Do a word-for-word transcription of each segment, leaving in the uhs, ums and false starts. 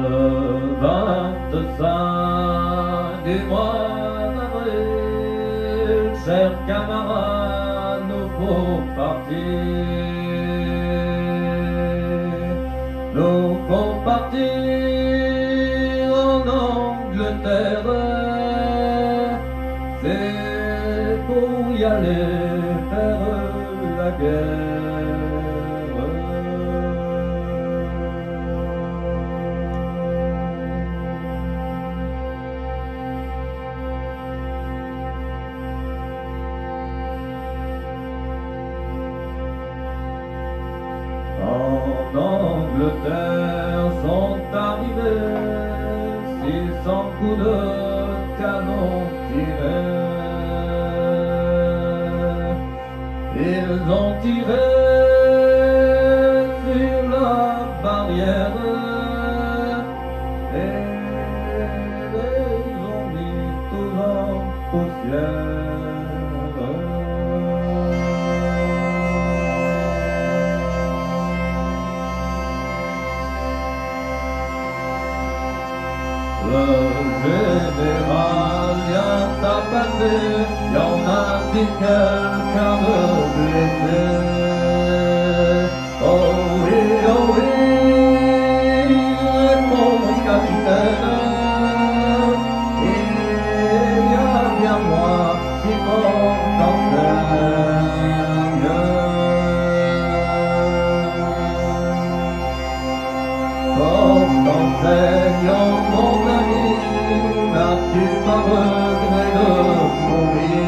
vingt-cinq du mois d'avril, chers camarades, nous faut partir, nous faut partir en Angleterre, c'est pour y aller faire la guerre. Ils ont tiré sur la barrière et les ont mis tous en poussière. Le général vient à passer, y en a dit quelqu'un de oh oui, oh oui, mon capitaine, il y a bien moi qui porte en saigne. Porte en saignant mon ami, n'as-tu pas regret de mourir?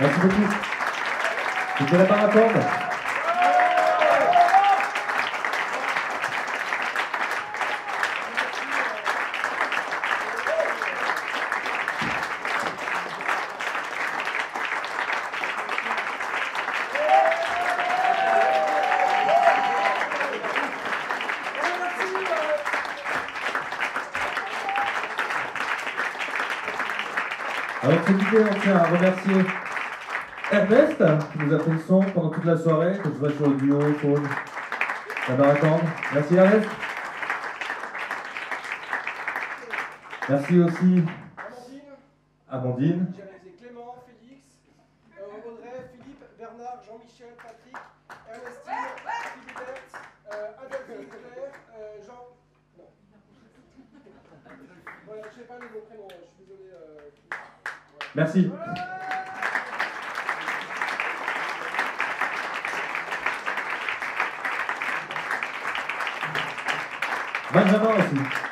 Merci beaucoup. C'était la Baracande. Avec cette vidéo, on tient à remercier Ernest, qui nous a fait le son pendant toute la soirée, que ce soit sur le duo, sur la Baracande. Merci Ernest. Merci aussi Amandine, j'ai réalisé Clément, Félix, euh, Rodré, Philippe, Bernard, Jean-Michel, Patrick, Ernestine, Philippe, euh, Adèle, euh, Jean... Non. Voilà, je sais pas les mots prénoms, je suis désolé. Euh... Ouais. Merci. Voilà. Benjamin aussi.